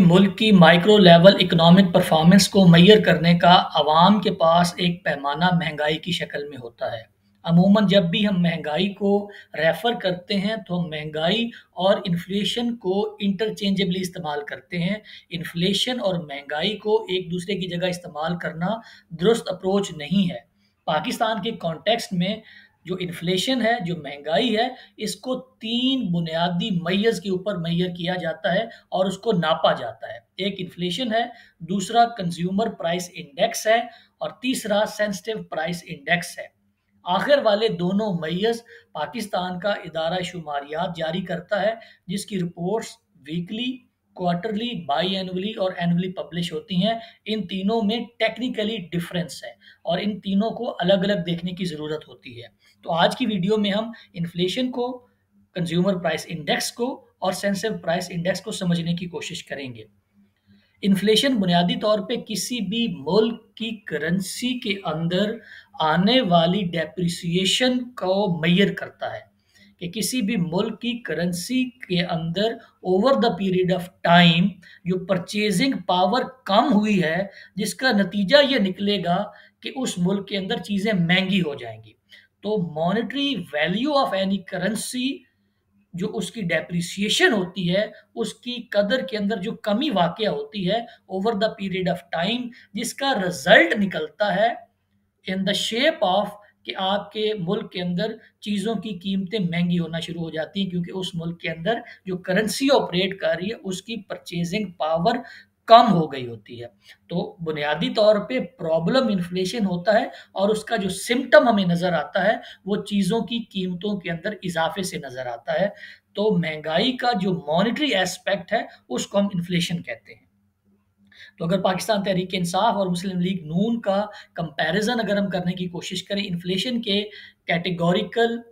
मुल्क की micro level economic performance को मेजर करने का आवाम के पास एक पैमाना महंगाई की शक्ल में होता है। अमूमन जब भी हम महंगाई को रेफ़र करते हैं तो हम महंगाई और इन्फ्लेशन को इंटरचेंजेबली इस्तेमाल करते हैं। इन्फ्लेशन और महंगाई को एक दूसरे की जगह इस्तेमाल करना दुरुस्त अप्रोच नहीं है। पाकिस्तान के कॉन्टेक्स्ट में जो इन्फ्लेशन है, जो महंगाई है, इसको 3 बुनियादी मयज़ के ऊपर मैयर किया जाता है और उसको नापा जाता है। एक इन्फ्लेशन है, दूसरा कंज्यूमर प्राइस इंडेक्स है और तीसरा सेंसिटिव प्राइस इंडेक्स है। आखिर वाले दोनों मयज़ पाकिस्तान का इदारा शुमारियात जारी करता है, जिसकी reports weekly, quarterly, biannually और एनुअली पब्लिश होती हैं। इन तीनों में टेक्निकली डिफरेंस है और इन तीनों को अलग अलग देखने की ज़रूरत होती है। तो आज की वीडियो में हम इन्फ्लेशन को, कंज्यूमर प्राइस इंडेक्स को और सेंसिटिव प्राइस इंडेक्स को समझने की कोशिश करेंगे। इन्फ्लेशन बुनियादी तौर पे किसी भी मुल्क की करेंसी के अंदर आने वाली डेप्रिसिएशन को मेजर करता है कि किसी भी मुल्क की करेंसी के अंदर over the period of time जो परचेजिंग पावर कम हुई है, जिसका नतीजा ये निकलेगा कि उस मुल्क के अंदर चीज़ें महंगी हो जाएंगी। तो monetary value of any currency जो उसकी डेप्रिसिएशन होती है, उसकी कदर के अंदर जो कमी वाक़या होती है over the period of time, जिसका रिजल्ट निकलता है इन द शेप ऑफ कि आपके मुल्क के अंदर चीज़ों की कीमतें महंगी होना शुरू हो जाती हैं, क्योंकि उस मुल्क के अंदर जो करेंसी ऑपरेट कर रही है उसकी परचेजिंग पावर कम हो गई होती है। तो बुनियादी तौर पे प्रॉब्लम इन्फ्लेशन होता है और उसका जो सिम्टम हमें नज़र आता है वो चीज़ों की कीमतों के अंदर इजाफे से नज़र आता है। तो महंगाई का जो मॉनेटरी एस्पेक्ट है उसको हम इन्फ्लेशन कहते हैं। तो अगर पाकिस्तान तहरीक इंसाफ और मुस्लिम लीग नून का कंपैरिजन अगर हम करने की कोशिश करें इन्फ्लेशन के कैटेगोरिकल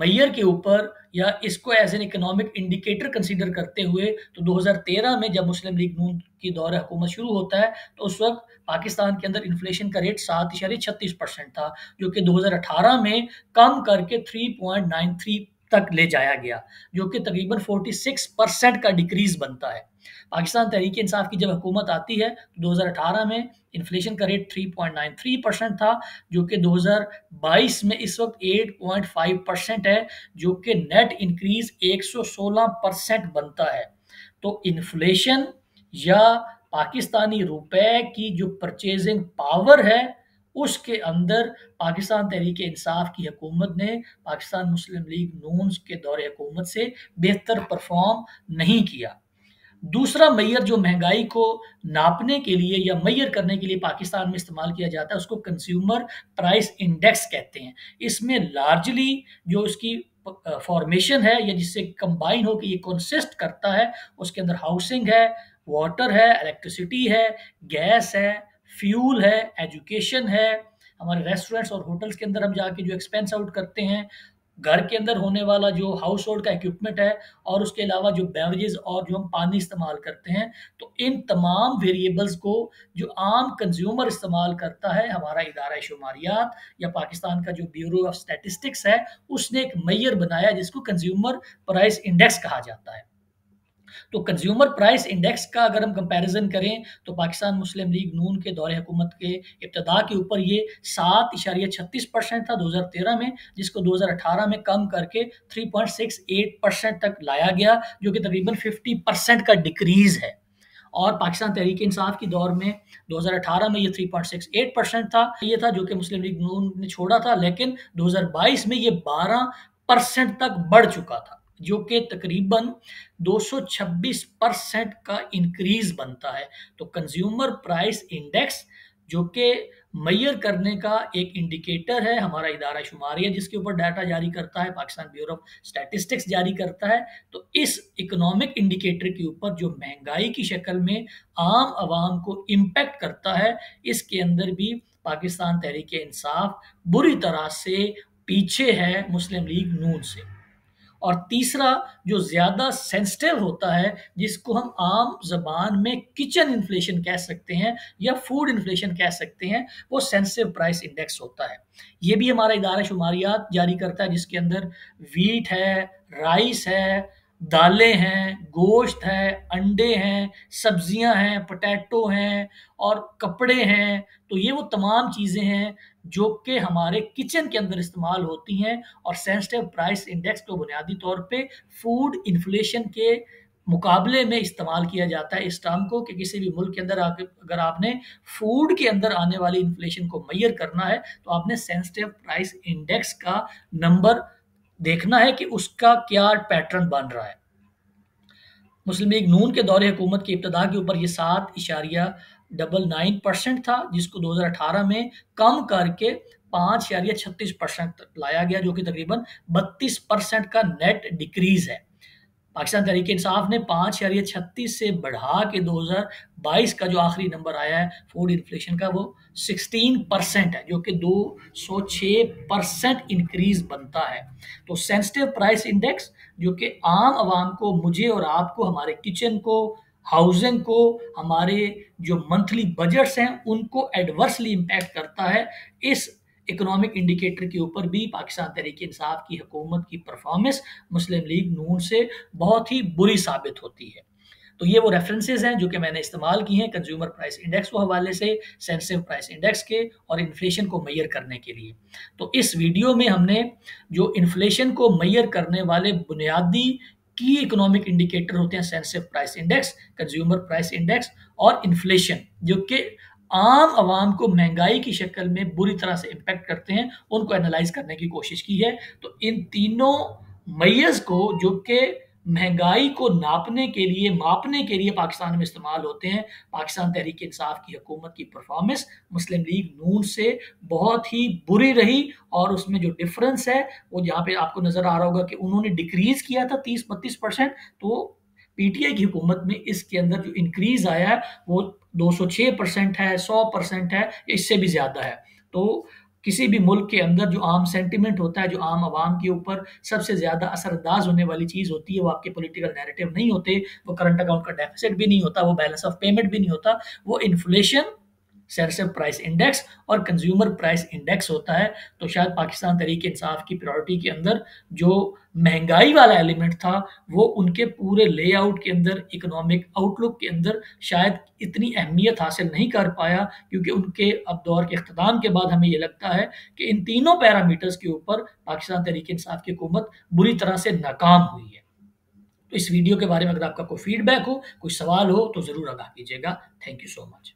मेजर के ऊपर या इसको as an economic indicator consider करते हुए, तो 2013 में जब मुस्लिम लीग नून की दौर हुकूमत शुरू होता है तो उस वक्त पाकिस्तान के अंदर इन्फ्लेशन का रेट 7.36% था, जो कि 2018 में कम करके 3.93 तक ले जाया गया, जो कि तकरीबन 46% का डिक्रीज़ बनता है। पाकिस्तान तहरीक इंसाफ की जब हुकूमत आती है तो 2018 में इन्फ्लेशन का रेट 3.93% था, जो कि 2022 में इस वक्त 8.5% है, जो कि नेट इंक्रीज़ 116% बनता है। तो इन्फ्लेशन या पाकिस्तानी रुपए की जो परचेजिंग पावर है उसके अंदर पाकिस्तान तहरीक इंसाफ की हुकूमत ने पाकिस्तान मुस्लिम लीग नून के दौरे हुकूमत से बेहतर परफॉर्म नहीं किया। दूसरा मेजर जो महंगाई को नापने के लिए या मेजर करने के लिए पाकिस्तान में इस्तेमाल किया जाता है उसको कंज्यूमर प्राइस इंडेक्स कहते हैं। इसमें लार्जली जो उसकी फॉर्मेशन है या जिससे कंबाइन होकर ये कंसिस्ट करता है, उसके अंदर हाउसिंग है, वाटर है, इलेक्ट्रिसिटी है, गैस है, फ्यूल है, एजुकेशन है, हमारे रेस्टोरेंट्स और होटल्स के अंदर हम जाके जो एक्सपेंस आउट करते हैं, घर के अंदर होने वाला जो हाउस होल्ड का इक्विपमेंट है और उसके अलावा जो बेवरेजेस और जो हम पानी इस्तेमाल करते हैं। तो इन तमाम वेरिएबल्स को जो आम कंज्यूमर इस्तेमाल करता है, हमारा इदारा शुमारियात या पाकिस्तान का जो ब्यूरो ऑफ स्टैटिस्टिक्स है उसने एक मेजर बनाया जिसको कंज्यूमर प्राइस इंडेक्स कहा जाता है। तो कंज्यूमर प्राइस इंडेक्स का अगर हम कंपैरिजन करें तो पाकिस्तान मुस्लिम लीग नून के दौरे हुकूमत के इब्तदा के ऊपर ये 7.36% था 2013 में, जिसको 2018 में कम करके 3.68% तक लाया गया, जो कि तकरीबन 50% का डिक्रीज़ है। और पाकिस्तान तहरीक इंसाफ की दौर में 2018 में ये 3.68% था, ये था जो कि मुस्लिम लीग नून ने छोड़ा था, लेकिन 2022 में ये 12% तक बढ़ चुका था, जो कि तकरीबन 226% का इंक्रीज़ बनता है। तो कंज्यूमर प्राइस इंडेक्स जो कि मेजर करने का एक इंडिकेटर है, हमारा इदारा शुमारिया जिसके ऊपर डाटा जारी करता है, पाकिस्तान ब्यूरो ऑफ स्टैटिस्टिक्स जारी करता है, तो इस इकोनॉमिक इंडिकेटर के ऊपर जो महंगाई की शक्ल में आम आवाम को इम्पेक्ट करता है, इसके अंदर भी पाकिस्तान तहरीक इंसाफ बुरी तरह से पीछे है मुस्लिम लीग नून से। और तीसरा जो ज़्यादा सेंसिटिव होता है, जिसको हम आम जबान में किचन इन्फ्लेशन कह सकते हैं या फूड इन्फ्लेशन कह सकते हैं, वो सेंसिटिव प्राइस इंडेक्स होता है। ये भी हमारा इदारा शुमारियात जारी करता है, जिसके अंदर वीट है, राइस है, दालें हैं, गोश्त है, अंडे हैं, सब्जियां हैं, पोटैटो हैं और कपड़े हैं। तो ये वो तमाम चीज़ें हैं जो कि हमारे किचन के अंदर इस्तेमाल होती हैं और सेंसिटिव प्राइस इंडेक्स को बुनियादी तौर पे फूड इन्फ्लेशन के मुकाबले में इस्तेमाल किया जाता है इस टर्म को, कि किसी भी मुल्क के अंदर अगर आपने फूड के अंदर आने वाली इन्फ्लेशन को मेजर करना है तो आपने सेंसिटिव प्राइस इंडेक्स का नंबर देखना है कि उसका क्या पैटर्न बन रहा है। मुस्लिम लीग नून के दौरे हुकूमत की इब्तदा के ऊपर ये 7.99% था, जिसको 2018 में कम करके 5.36% लाया गया, जो कि तकरीबन 32% का नेट डिक्रीज़ है। पाकिस्तान तहरीक इंसाफ ने 5.36 से बढ़ा के 2022 का जो आखिरी नंबर आया है फूड इन्फ्लेशन का वो 16% है, जो कि 206% इंक्रीज बनता है। तो सेंसिटिव प्राइस इंडेक्स जो कि आम आवाम को, मुझे और आपको, हमारे किचन को, हाउसिंग को, हमारे जो मंथली बजट्स हैं उनको एडवर्सली इम्पैक्ट करता है, इस इकोनॉमिक इंडिकेटर के ऊपर भी पाकिस्तान तहरीक इंसाफ की हुकूमत की परफॉर्मेंस मुस्लिम लीग नून से बहुत ही बुरी साबित होती है। तो ये वो रेफरेंसेस हैं जो कि मैंने इस्तेमाल किए हैं कंज्यूमर प्राइस इंडेक्स के हवाले से, सेंसिटिव प्राइस इंडेक्स के और इन्फ्लेशन को मेजर करने के लिए। तो इस वीडियो में हमने जो इन्फ्लेशन को मेजर करने वाले बुनियादी की इकोनॉमिक इंडिकेटर होते हैं, sensitive price index, consumer price index और इन्फ्लेशन, जो कि आम आवाम को महंगाई की शक्ल में बुरी तरह से इम्पेक्ट करते हैं, उनको एनालाइज करने की कोशिश की है। तो इन तीनों मयज़ को जो कि महंगाई को नापने के लिए, मापने के लिए पाकिस्तान में इस्तेमाल होते हैं, पाकिस्तान तहरीक इंसाफ की हुकूमत की परफॉर्मेंस मुस्लिम लीग नून से बहुत ही बुरी रही और उसमें जो डिफरेंस है वो जहाँ पे आपको नज़र आ रहा होगा कि उन्होंने डिक्रीज़ किया था 30-32%, तो पीटीआई की हुकूमत में इसके अंदर जो इंक्रीज़ आया है वो 206% है, 100% है, इससे भी ज़्यादा है। तो किसी भी मुल्क के अंदर जो आम सेंटिमेंट होता है, जो आम आवाम के ऊपर सबसे ज़्यादा असरअंदाज होने वाली चीज़ होती है, वो आपके पॉलिटिकल नैरेटिव नहीं होते, वो करंट अकाउंट का डेफिसिट भी नहीं होता, वो बैलेंस ऑफ पेमेंट भी नहीं होता, वो इन्फ्लेशन, सेंसिटिव प्राइस इंडेक्स और कंज्यूमर प्राइस इंडेक्स होता है। तो शायद पाकिस्तान तहरीक इंसाफ की प्रायोरिटी के अंदर जो महंगाई वाला एलिमेंट था वो उनके पूरे लेआउट के अंदर, इकोनॉमिक आउटलुक के अंदर शायद इतनी अहमियत हासिल नहीं कर पाया, क्योंकि उनके अब दौर के इख्तिताम के बाद हमें ये लगता है कि इन तीनों पैरामीटर्स के ऊपर पाकिस्तान तहरीक इंसाफ की हुकूमत बुरी तरह से नाकाम हुई है। तो इस वीडियो के बारे में अगर आपका कोई फीडबैक हो, कोई सवाल हो तो ज़रूर आगाह कीजिएगा। Thank you so much.